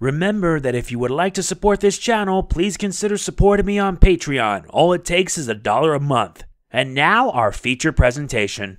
Remember that if you would like to support this channel, please consider supporting me on Patreon. All it takes is $1 a month. And now our feature presentation.